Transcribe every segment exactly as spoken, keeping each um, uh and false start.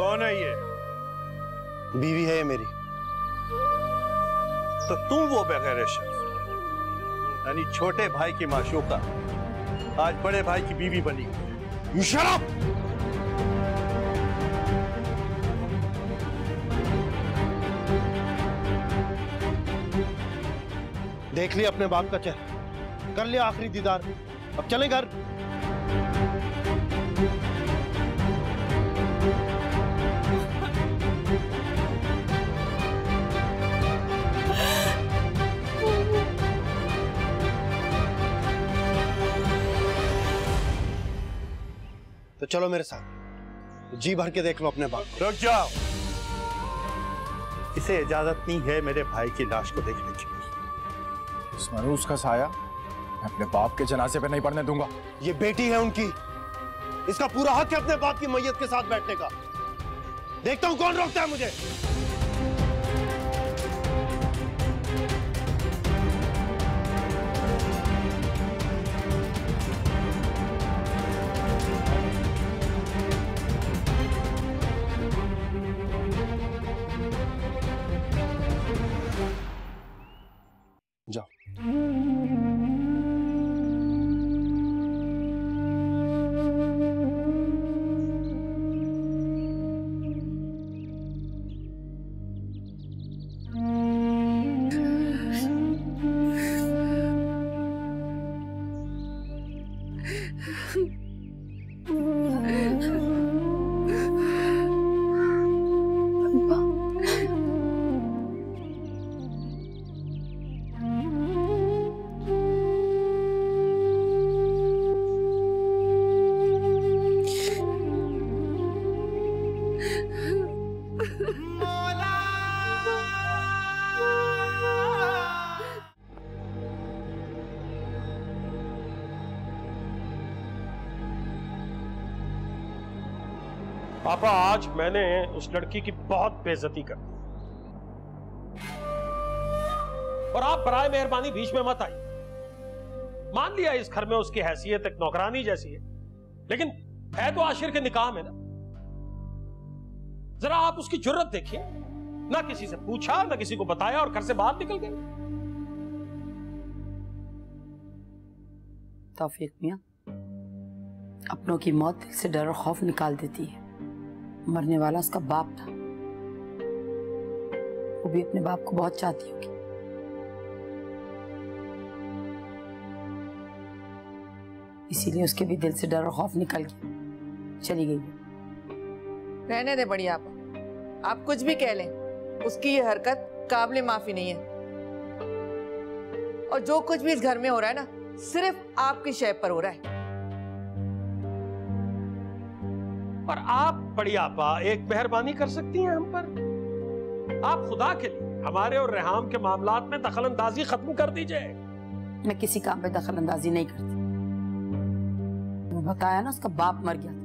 कौन है ये? बीवी है ये मेरी। तो तुम वो बगैर शख्स, यानी छोटे भाई की माशूका आज बड़े भाई की बीवी बनी। You shut up! देख लिया अपने बाप का चेहरा, कर लिया आखिरी दीदार, अब चलें घर। तो चलो मेरे साथ, जी भर के देख लो अपने बाप। रुक जाओ, इसे इजाजत नहीं है मेरे भाई की लाश को देखने की। इस मनूस का साया मैं अपने बाप के जनाजे पे नहीं पड़ने दूंगा। ये बेटी है उनकी, इसका पूरा हक है अपने बाप की मैयत के साथ बैठने का। देखता हूं कौन रोकता है मुझे। पापा, आज मैंने उस लड़की की बहुत बेइज्जती कर दी और आप बराए मेहरबानी बीच में मत आई। मान लिया इस घर में उसकी हैसियत एक नौकरानी जैसी है, लेकिन है तो आशिर के निकाह में ना। जरा आप उसकी जुर्रत देखिए, ना किसी से पूछा ना किसी को बताया और घर से बाहर निकल गए। तौफीक मियां, अपनों की मौत दिल से डर और खौफ निकाल देती है। मरने वाला उसका बाप था, वो भी अपने बाप को बहुत चाहती होगी। इसीलिए उसके भी दिल से डर और खौफ निकल गया, चली गई। रहने दे बड़ी आपा, आप कुछ भी कह लें, उसकी ये हरकत काबिल माफी नहीं है। और जो कुछ भी इस घर में हो रहा है ना, सिर्फ आपकी शय पर हो रहा है। पर आप बड़ी आपा एक मेहरबानी कर सकती हैं हम पर? आप खुदा के लिए हमारे और रेहाम के मामलात में दखल अंदाजी खत्म कर दीजिए। मैं किसी काम में दखल अंदाजी नहीं करती। वो बताया ना उसका बाप मर गया था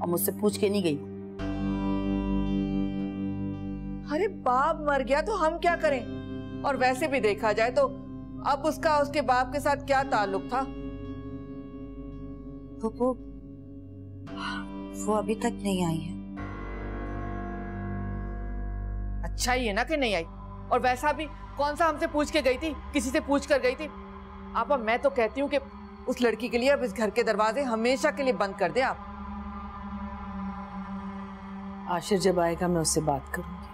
और मुझसे पूछ के नहीं गई। अरे बाप मर गया तो हम क्या करें? और वैसे भी देखा जाए तो अब उसका उसके बाप के साथ क्या ताल्लुक था? तो वो वो अभी तक नहीं आई है। अच्छा ही है ना कि नहीं आई। और वैसा भी कौन सा हमसे पूछ के गई थी, किसी से पूछ कर गई थी। आपा, मैं तो कहती हूँ कि उस लड़की के लिए अब इस घर के दरवाजे हमेशा के लिए बंद कर दे आप। आशिर जब आएगा मैं उससे बात करूंगी।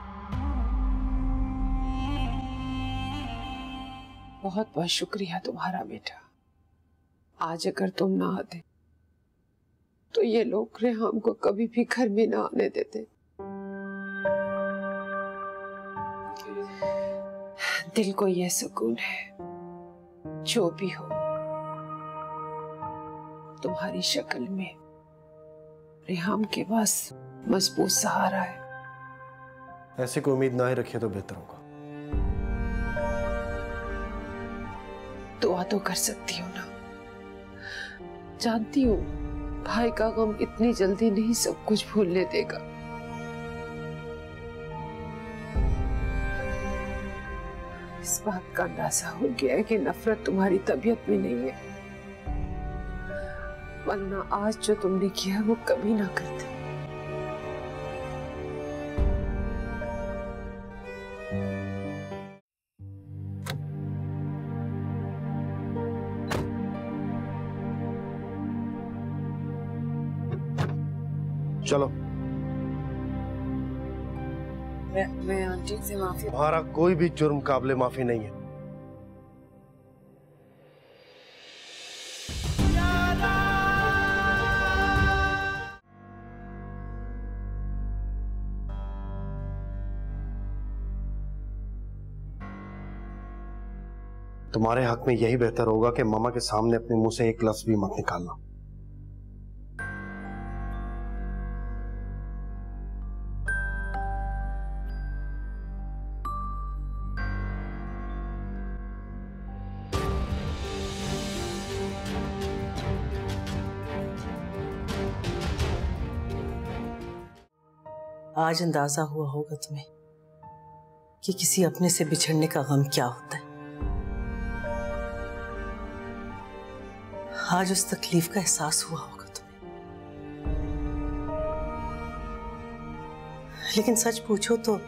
बहुत बहुत शुक्रिया तुम्हारा बेटा। आज अगर तुम ना आते तो ये लोग रेहाम को कभी भी घर में ना आने देते। दिल को यह सुकून है, जो भी हो तुम्हारी शक्ल में रेहाम के पास मजबूत सहारा है। ऐसे कोई उम्मीद ना ही रखे तो बेहतर होगा। दुआ तो कर सकती हो ना। जानती हो भाई का गम इतनी जल्दी नहीं सब कुछ भूलने देगा। इस बात का अंदाजा हो गया है कि नफरत तुम्हारी तबीयत में नहीं है, वरना आज जो तुमने किया वो कभी ना करते। चलो। मैं मैं आंटी से माफी। तुम्हारा कोई भी जुर्म काबिले माफी नहीं है। तुम्हारे हक में यही बेहतर होगा कि मामा के सामने अपने मुंह से एक लफ्ज भी मत निकालना। आज अंदाजा हुआ होगा तुम्हें कि किसी अपने से बिछड़ने का गम क्या होता है। आज उस तकलीफ का एहसास हुआ होगा तुम्हें। लेकिन सच पूछो तो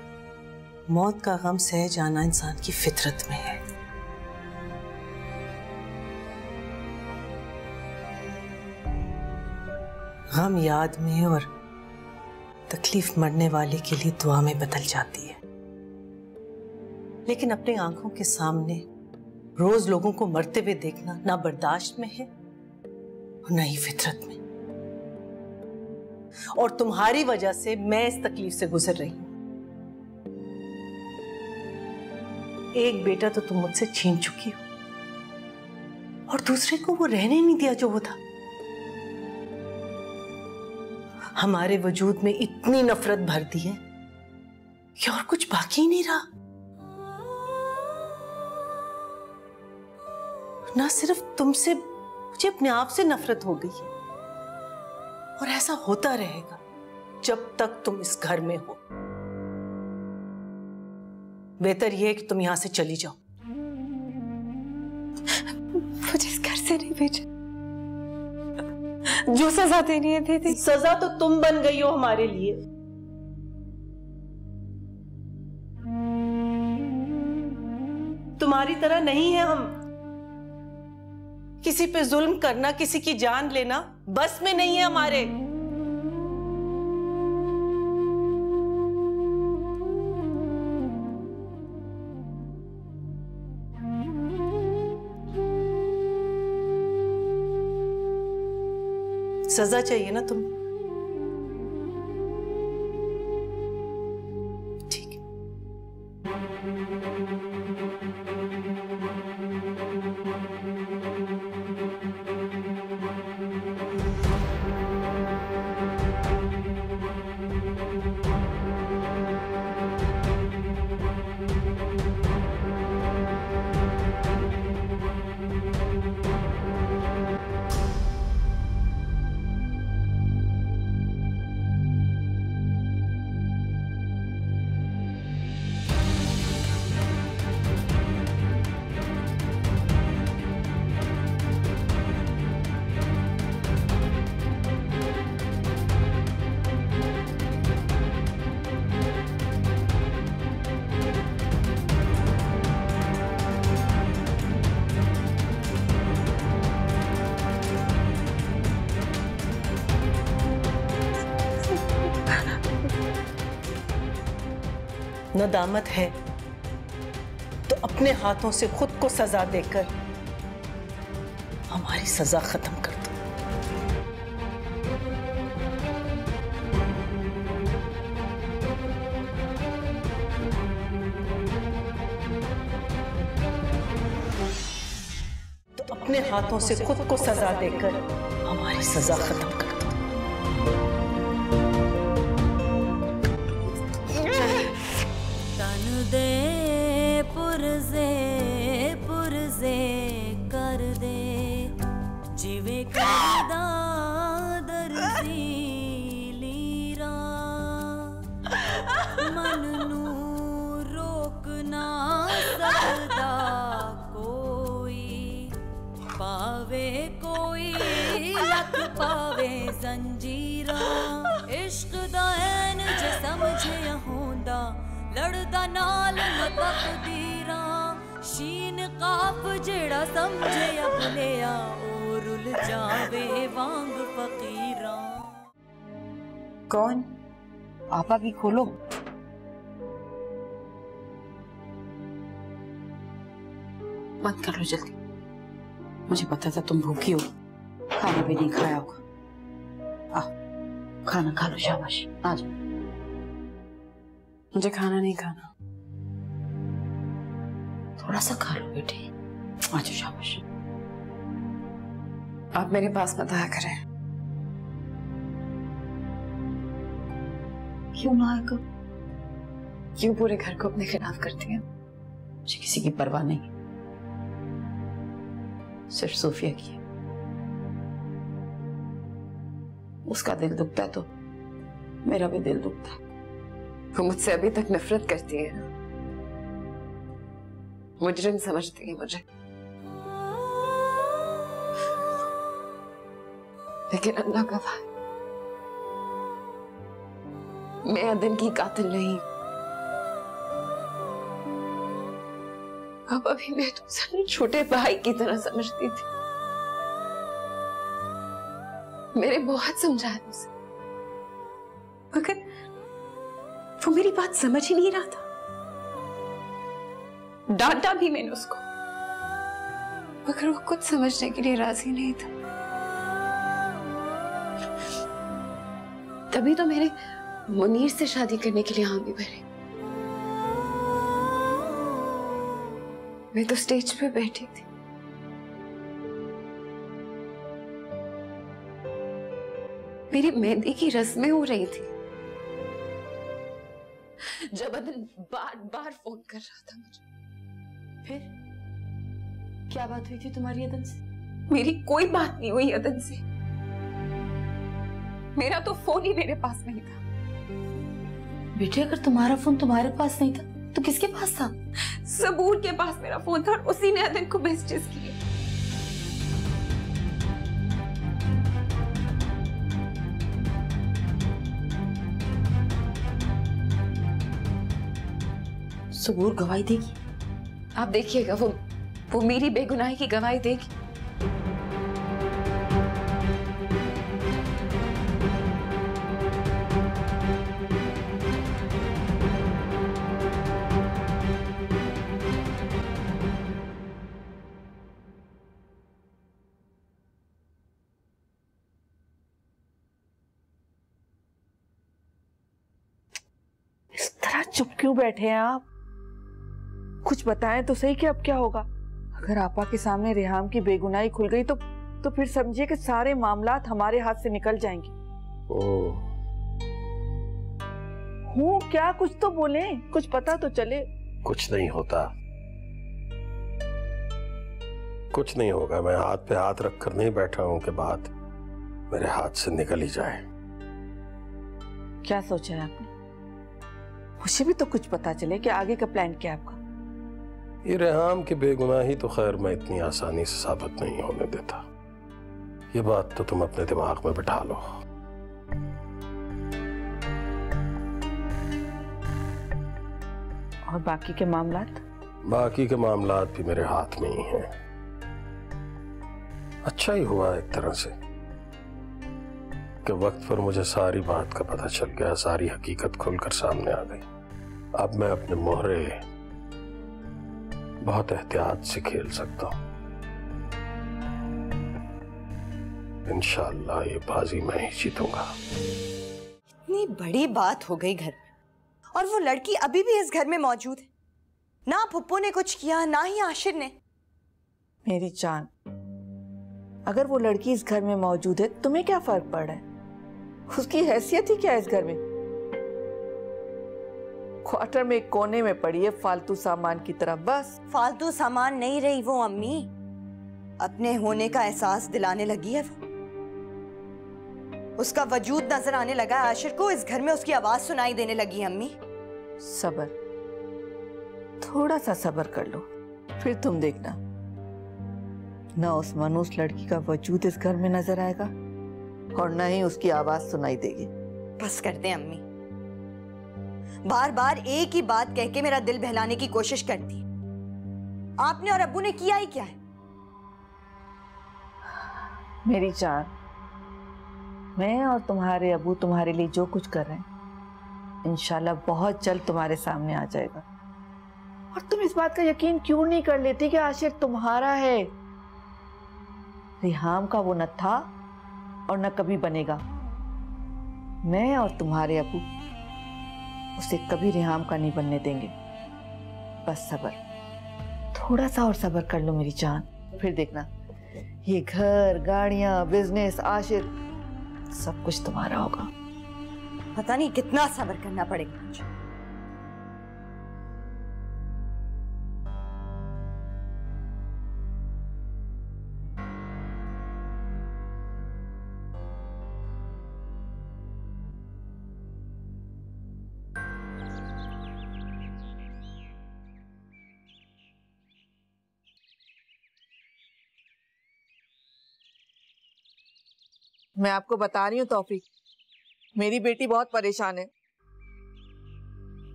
मौत का गम सह जाना इंसान की फितरत में है। गम याद में और तकलीफ मरने वाले के लिए दुआ में बदल जाती है। लेकिन अपने आंखों के सामने रोज लोगों को मरते हुए देखना ना बर्दाश्त में है और ना ही फितरत में। और तुम्हारी वजह से मैं इस तकलीफ से गुजर रही हूं। एक बेटा तो तुम मुझसे छीन चुकी हो और दूसरे को वो रहने नहीं दिया जो वो था। हमारे वजूद में इतनी नफरत भर दी है कि और कुछ बाकी ही नहीं रहा। ना सिर्फ तुमसे, मुझे अपने आप से नफरत हो गई है और ऐसा होता रहेगा जब तक तुम इस घर में हो। बेहतर यह है कि तुम यहां से चली जाओ। मुझे इस घर से नहीं भेजा। जो सजा देनी है दे दे। सजा तो तुम बन गई हो हमारे लिए। तुम्हारी तरह नहीं है हम। किसी पे जुल्म करना, किसी की जान लेना बस में नहीं है हमारे। सजा चाहिए ना तुम। ठीक है। नदामत है तो अपने हाथों से खुद को सजा देकर हमारी सजा खत्म कर दो। तो अपने हाथों से खुद को सजा देकर हमारी सजा खत्म कर दो। दे पुरजे पुरजे कर दे जीवे करदा दर्जी लीरा मन नू रोक ना सकदा कोई पावे कोई लख पावे जंजीरा इश्क दा ऐन जे समझे होंदा लड़दा नाल तकदीरा शीन काफ जेड़ा समझे अपनेया ओ रुल जावे वांग फकीरा। कौन? पापा की खोलो। मत करो जल्दी, मुझे पता था तुम भूखी हो, खाना भी नहीं खाया होगा। आओ खाना खा लो, शाबाश। आ जाओ। मुझे खाना नहीं खाना, थोड़ा सा खा लो बेटे। आ जाओ, शाबाश। आप मेरे पास मत आया करें। क्यों ना आएगा? क्यों पूरे घर को अपने खिलाफ करती है? मुझे किसी की परवाह नहीं, सिर्फ सोफिया की है। उसका दिल दुखता है तो मेरा भी दिल दुखता है। वो मुझसे अभी तक नफरत करती है, मुजरिम समझती है मुझे, लेकिन अल्लाह का भाई मैं अदन की कातिल नहीं। अब अभी मैं तुमसे छोटे भाई की तरह समझती थी। मेरे बहुत समझाया उसे, मगर वो मेरी बात समझ ही नहीं रहा था। डांटा भी मैंने उसको, मगर वो कुछ समझने के लिए राजी नहीं था। तभी तो मेरे मुनीर से शादी करने के लिए हामी भरे। मैं तो स्टेज पे बैठी थी, मेरी मेहंदी की रस्में हो रही थी, जब अदन बार बार फोन कर रहा था मुझे। फिर क्या बात हुई थी तुम्हारी अदन से? मेरी कोई बात नहीं हुई अदन से, मेरा तो फोन ही मेरे पास नहीं था। बेटे अगर तुम्हारा फोन तुम्हारे पास नहीं था तो किसके पास था? सबूर के पास मेरा फोन था और उसी ने अदन को मैसेजेस किए। सबूर गवाही देगी, आप देखिएगा वो वो मेरी बेगुनाही की गवाही देगी। चुप क्यों बैठे हैं आप? कुछ बताएं तो सही कि अब क्या होगा। अगर आपा के सामने रेहाम की बेगुनाही खुल गई तो तो फिर समझिए कि सारे मामलात हमारे हाथ से निकल जाएंगे। ओह। हूँ क्या, कुछ तो बोले, कुछ पता तो चले। कुछ नहीं होता, कुछ नहीं होगा। मैं हाथ पे हाथ रखकर नहीं बैठा हूँ कि बात मेरे हाथ से निकल ही जाए। क्या सोचा है आपने? मुझे भी तो कुछ पता चले कि आगे का प्लान क्या है आपका। ये रेहाम की बेगुनाही तो खैर मैं इतनी आसानी से साबित नहीं होने देता। ये बात तो तुम अपने दिमाग में बिठा लो। और बाकी के मामलात? बाकी के मामलात भी मेरे हाथ में ही हैं। अच्छा ही हुआ एक तरह से के वक्त पर मुझे सारी बात का पता चल गया, सारी हकीकत खुलकर सामने आ गई। अब मैं अपने मोहरे बहुत एहतियात से खेल सकता हूँ। इंशाल्लाह ये बाजी मैं ही जीतूंगा। इतनी बड़ी बात हो गई घर में, और वो लड़की अभी भी इस घर में मौजूद है। ना पप्पू ने कुछ किया, ना ही आशिर ने। मेरी जान, अगर वो लड़की इस घर में मौजूद है तुम्हें क्या फर्क पड़ रहा है? उसकी हैसियत ही क्या है इस घर में? क्वार्टर में एक कोने में पड़ी है फालतू सामान की तरह, बस। फालतू सामान नहीं रही वो अम्मी, अपने होने का एहसास दिलाने लगी है वो। उसका वजूद नजर आने लगा है आशिर को, इस घर में उसकी आवाज सुनाई देने लगी है। अम्मी सबर, थोड़ा सा सबर कर लो, फिर तुम देखना ना उस मनूस लड़की का वजूद इस घर में नजर आएगा और ना ही उसकी आवाज सुनाई देगी। बस कर दे अम्मी, बार बार एक ही बात कह के मेरा दिल बहलाने की कोशिश करती। आपने और अब्बू ने किया ही क्या है? मेरी जान, मैं और तुम्हारे अबू तुम्हारे लिए जो कुछ कर रहे हैं इंशाल्लाह बहुत जल्द तुम्हारे सामने आ जाएगा। और तुम इस बात का यकीन क्यों नहीं कर लेती कि आशिक तुम्हारा है? रिहाम का वो न था और न कभी बनेगा। मैं और तुम्हारे अबू उसे कभी रिहाम का नहीं बनने देंगे। बस सब्र, थोड़ा सा और सब्र कर लो मेरी जान, फिर देखना ये घर, गाड़ियां, बिजनेस, आशिक सब कुछ तुम्हारा होगा। पता नहीं कितना सब्र करना पड़ेगा मुझे। मैं आपको बता रही हूँ तौफीक, मेरी बेटी बहुत परेशान है।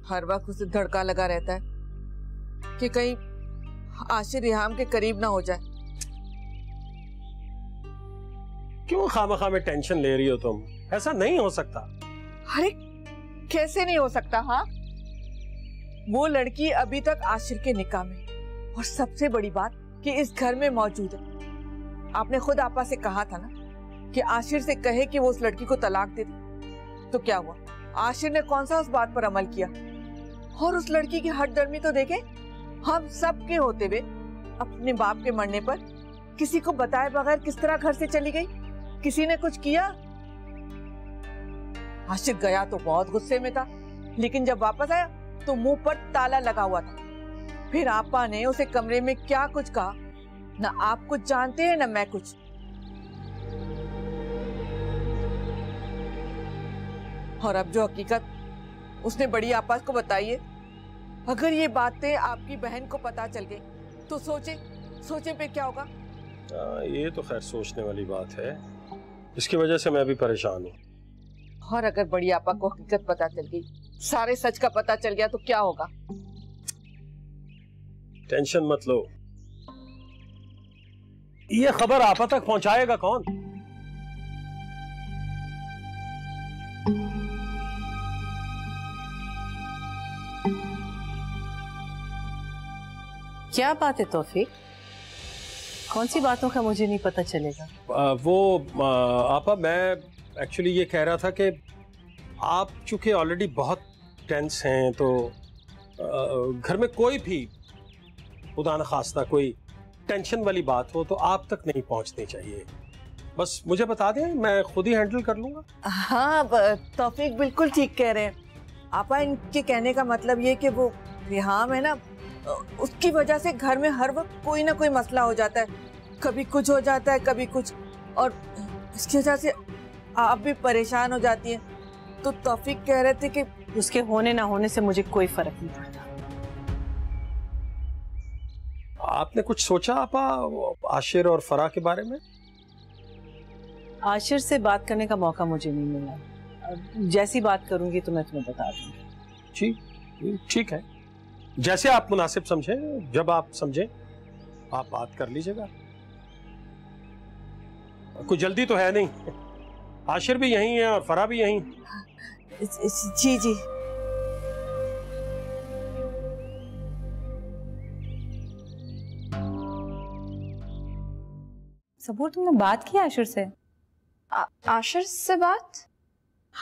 हर वक्त उसे धड़का लगा रहता है कि कहीं आशिर रिहाम के करीब ना हो जाए। क्यों खामखा में टेंशन ले रही हो तुम? ऐसा नहीं हो सकता। अरे कैसे नहीं हो सकता? हाँ, वो लड़की अभी तक आशिर के निकाह में है और सबसे बड़ी बात कि इस घर में मौजूद है। आपने खुद आपा से कहा था ना कि आशिर से कहे कि वो उस लड़की को तलाक दे दे। तो क्या हुआ? आशिर ने कौन सा उस बात पर अमल किया? और उस लड़की की हठधर्मी तो देखें, हम सब के होते हुए अपने बाप के मरने पर किसी को बताए बगैर किस तरह घर से चली गई। किसी ने कुछ किया? आशिर गया तो बहुत गुस्से में था, लेकिन जब वापस आया तो मुंह पर ताला लगा हुआ था। फिर आपा ने उसे कमरे में क्या कुछ कहा, ना आप कुछ जानते हैं ना मैं कुछ। और अब जो हकीकत उसने बड़ी आपा को बताई है, अगर ये बातें आपकी बहन को पता चल गई तो सोचे सोचे पे क्या होगा? आ, ये तो खैर सोचने वाली बात है, इसकी वजह से मैं भी परेशान हूँ। और अगर बड़ी आपा को हकीकत पता चल गई, सारे सच का पता चल गया तो क्या होगा? टेंशन मत लो, ये खबर आपा तक पहुँचाएगा कौन? क्या बात है तौफीक, कौन सी बातों का मुझे नहीं पता चलेगा? आ, वो आ, आपा मैं एक्चुअली ये कह रहा था कि आप चूँकि ऑलरेडी बहुत टेंस हैं तो आ, घर में कोई भी खुदा न खास्ता कोई टेंशन वाली बात हो तो आप तक नहीं पहुँचनी चाहिए। बस मुझे बता दें, मैं खुद ही हैंडल कर लूँगा। हाँ तौफीक बिल्कुल ठीक कह रहे हैं आपा। इनके कहने का मतलब ये कि वो रिहाम है ना, उसकी वजह से घर में हर वक्त कोई ना कोई मसला हो जाता है, कभी कुछ हो जाता है कभी कुछ, और इसकी वजह से आप भी परेशान हो जाती हैं। तो तौफीक कह रहे थे कि उसके होने ना होने से मुझे कोई फर्क नहीं पड़ता। आपने कुछ सोचा आपा आशिर और फराह के बारे में? आशिर से बात करने का मौका मुझे नहीं मिला। जैसी बात करूंगी तो मैं तुम्हें बता दूंगी। जी ठीक है, जैसे आप मुनासिब समझें, जब आप समझें आप बात कर लीजिएगा। कोई जल्दी तो है नहीं, आशिर भी यहीं है और फराह भी यहीं। जी जी सबूर, तुमने बात की आशिर से? आ, आशिर से बात?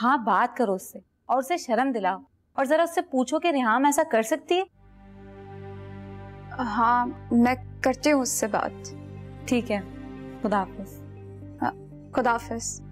हाँ बात करो उससे और उसे शर्म दिलाओ और जरा उससे पूछो कि रिहाम ऐसा कर सकती है। हाँ मैं करती हूँ उससे बात। ठीक है, खुदा हाफिज। खुदा हाफिज।